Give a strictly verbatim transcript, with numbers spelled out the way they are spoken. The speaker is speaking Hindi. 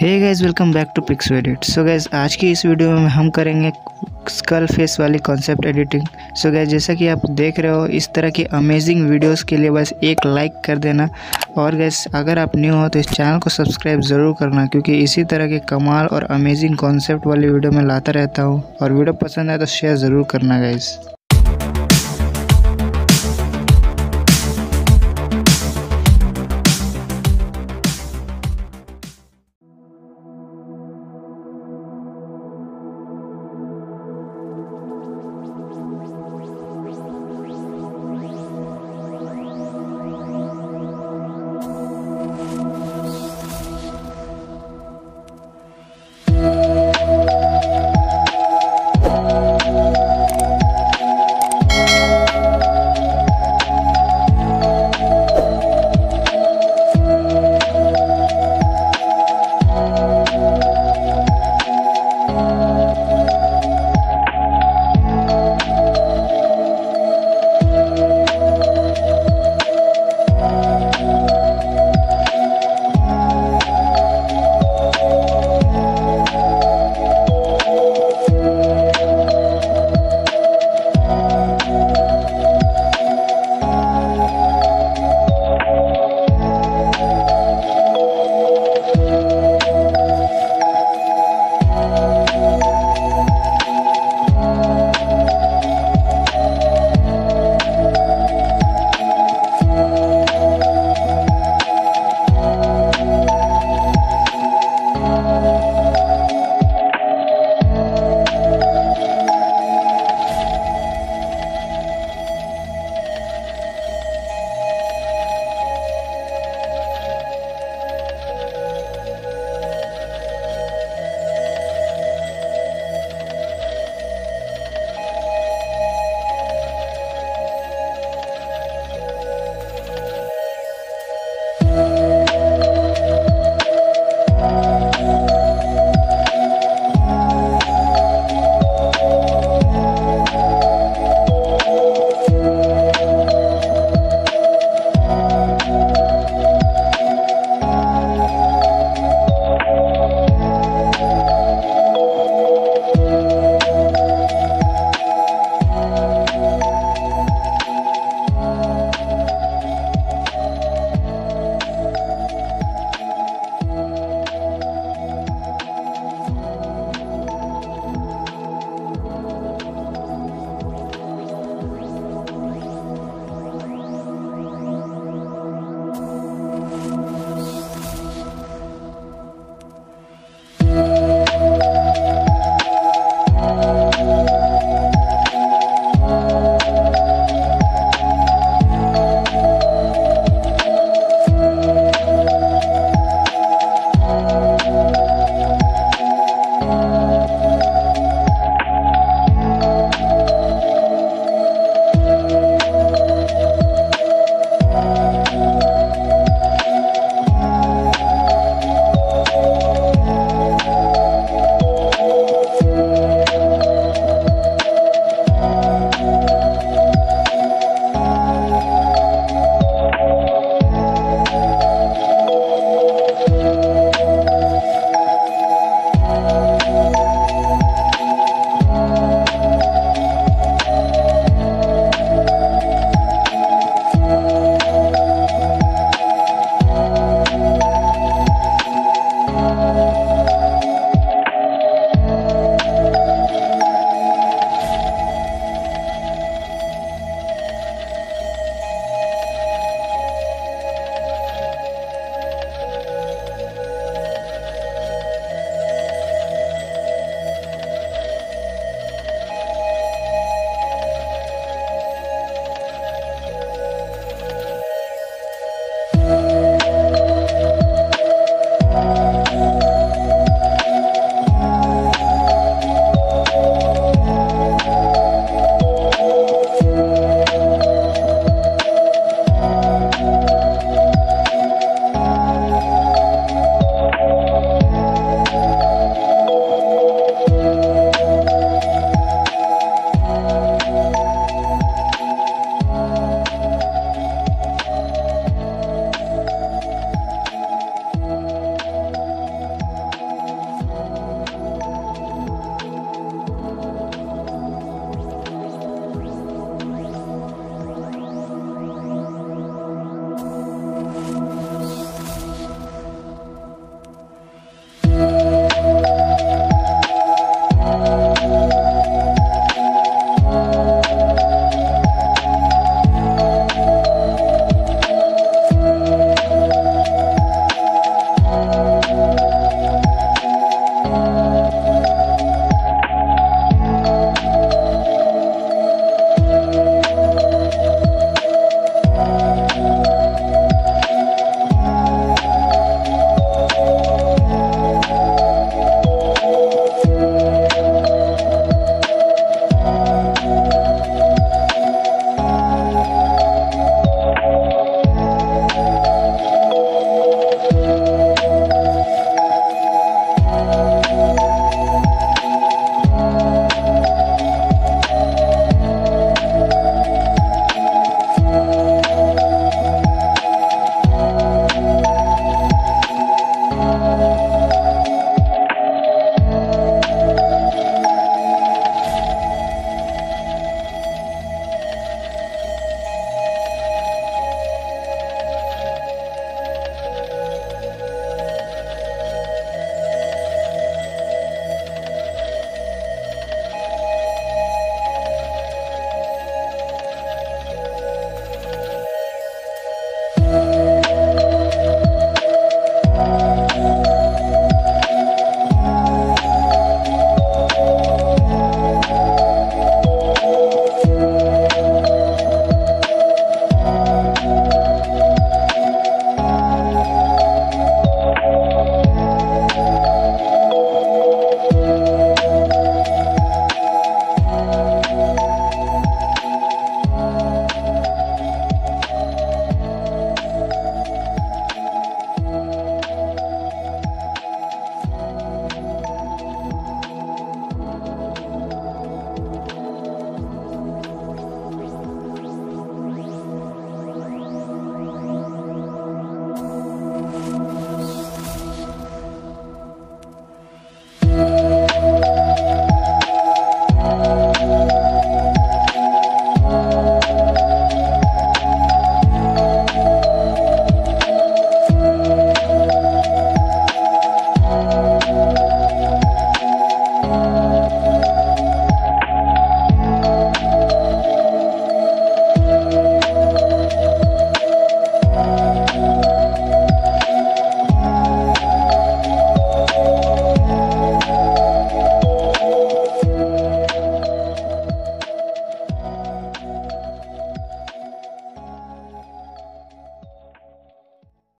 Hey guys welcome back to Pixo edit. So guys आज की इस वीडियो में हम करेंगे स्कल फेस वाली कॉन्सेप्ट एडिटिंग। सो गाइस जैसा कि आप देख रहे हो, इस तरह की अमेजिंग वीडियोस के लिए बस एक लाइक कर देना। और गाइस अगर आप न्यू हो तो इस चैनल को सब्सक्राइब ज़रूर करना, क्योंकि इसी तरह के कमाल और अमेजिंग कॉन्सेप्ट वाली वीडियो में लाता रहता हूँ। और वीडियो पसंद आए तो शेयर ज़रूर करना गाइस।